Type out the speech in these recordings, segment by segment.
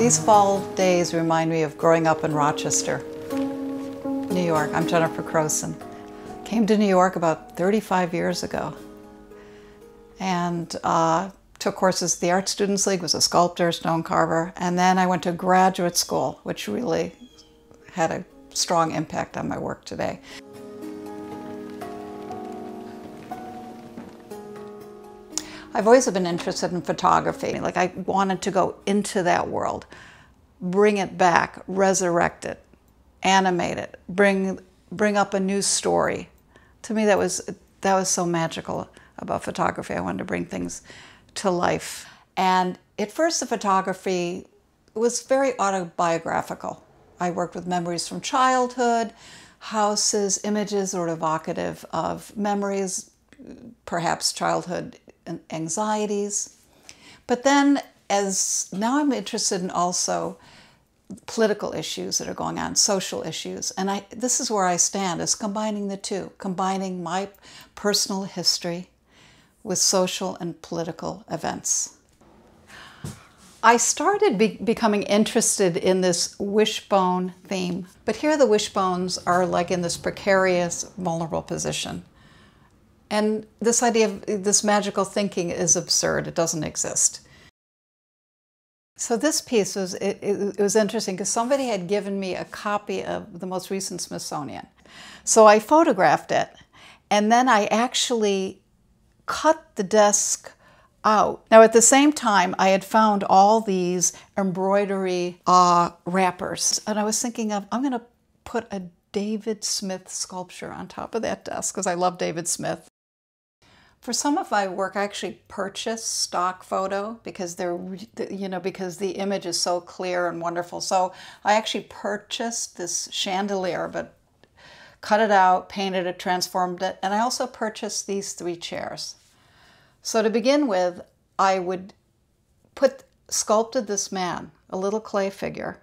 These fall days remind me of growing up in Rochester, New York. I'm Jennifer Croson. Came to New York about 35 years ago and took courses at the Art Students League, was a sculptor, stone carver, and then I went to graduate school, which really had a strong impact on my work today. I've always been interested in photography. Like, I wanted to go into that world, bring it back, resurrect it, animate it, bring up a new story. To me, that was so magical about photography. I wanted to bring things to life. And at first, the photography was very autobiographical. I worked with memories from childhood, houses, images sort of evocative of memories, perhaps childhood anxieties. But then, as now I'm interested in also political issues that are going on, social issues, and this is where I stand, is combining the two, combining my personal history with social and political events. I started becoming interested in this wishbone theme, but here the wishbones are like in this precarious, vulnerable position. And this idea of this magical thinking is absurd. It doesn't exist. So this piece was, it was interesting because somebody had given me a copy of the most recent Smithsonian. So I photographed it, and then I actually cut the desk out. Now at the same time, I had found all these embroidery wrappers, and I was thinking of, I'm gonna put a David Smith sculpture on top of that desk because I love David Smith. For some of my work, I actually purchase stock photo because they're, you know, because the image is so clear and wonderful. So I actually purchased this chandelier, but cut it out, painted it, transformed it, and I also purchased these three chairs. So to begin with, I would sculpted this man, a little clay figure,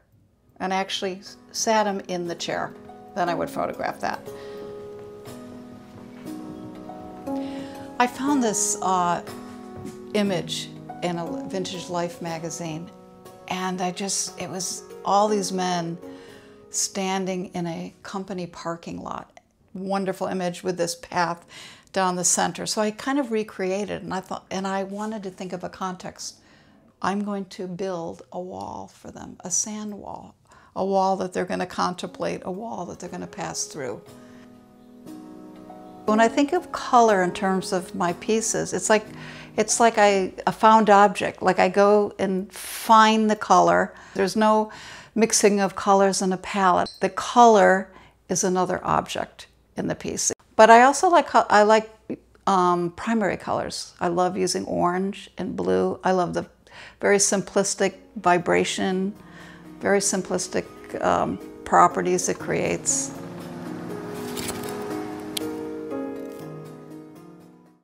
and actually sat him in the chair. Then I would photograph that. I found this image in a vintage Life magazine, and it was all these men standing in a company parking lot. Wonderful image with this path down the center. So I kind of recreated, and I thought, and I wanted to think of a context. I'm going to build a wall for them, a sand wall, a wall that they're going to contemplate, a wall that they're going to pass through. When I think of color in terms of my pieces, it's like a found object. Like, I go and find the color. There's no mixing of colors in a palette. The color is another object in the piece. But I also like primary colors. I love using orange and blue. I love the very simplistic vibration, very simplistic properties it creates.